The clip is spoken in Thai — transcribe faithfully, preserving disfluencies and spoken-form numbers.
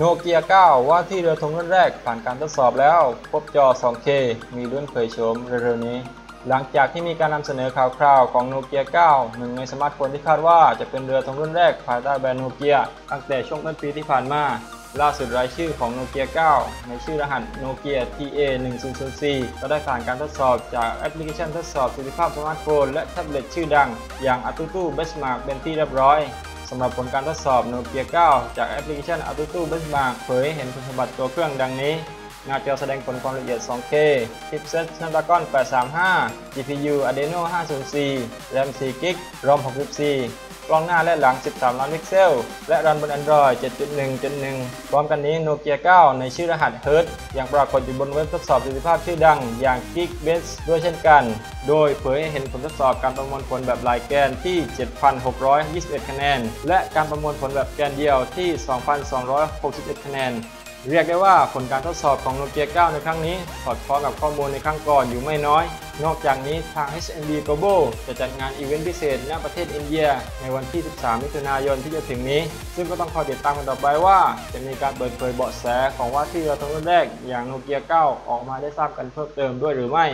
Nokia เก้า ว่าที่เรือธงรุ่นแรกผ่านการทดสอบแล้วพบจอ ทูเค มีรุ่นเผยโฉมเร็วๆนี้หลังจากที่มีการนำเสนอข่าวคราวของ Nokia เก้า หนึ่งในสมาร์ทโฟนที่คาดว่าจะเป็นเรือธงรุ่นแรกภายใต้แบรนด์ Nokia ตั้งแต่ช่วงต้นปีที่ผ่านมาล่าสุดรายชื่อของ Nokia เก้า ในชื่อรหัส Nokia ที เอ หนึ่งศูนย์ศูนย์สี่ ก็ได้ผ่านการทดสอบจากแอปพลิเคชันทดสอบประสิทธิภาพสมาร์ทโฟนและแท็บเล็ตชื่อดังอย่าง AnTuTu Benchmark เป็นที่เรียบร้อยสำหรับผลการทดสอบ Nokia เก้า จากแอปพลิเคชัน AnTuTu Benchmark เผยเห็นคุณสมบัติตัวเครื่องดังนี้หน้าจอแสดงผลความละเอียด ทูเค Chipset Snapdragon แปดสามห้า จี พี ยู Adreno ห้าศูนย์สี่ RAM สี่ จี บี ROM หกสิบสี่กล้องหน้าและหลัง สิบสาม ล้านพิกเซลและรันบน Android เจ็ดจุดหนึ่งจุดหนึ่ง พร้อมกันนี้ Nokia เก้า ในชื่อรหัส เฮิร์ตซ์ ยังปรากฏอยู่บนเว็บทดสอบประสิทธิภาพชื่อดังอย่าง Geekbench ด้วยเช่นกันโดยเผยให้เห็นผลทดสอบการประมวลผลแบบหลายแกนที่ เจ็ดพันหกร้อยยี่สิบเอ็ด คะแนนและการประมวลผลแบบแกนเดียวที่ สองพันสองร้อยหกสิบเอ็ด คะแนนเรียกได้ว่าผลการทดสอบของ Nokia เก้า ในครั้งนี้สอดคล้องกับข้อมูลในครั้งก่อนอยู่ไม่น้อยนอกจากนี้ทาง เอช เอ็ม ดี Global จะจัดงานอีเวนต์พิเศษณประเทศอินเดียในวันที่ สิบสาม มิถุนายนที่จะถึงนี้ซึ่งก็ต้องคอยติดตามกันต่อไปว่าจะมีการเปิดเผยเบาะแสของว่าที่เรือธงรุ่นแรกอย่าง Nokia เก้า ออกมาได้ทราบกันเพิ่มเติมด้วยหรือไม่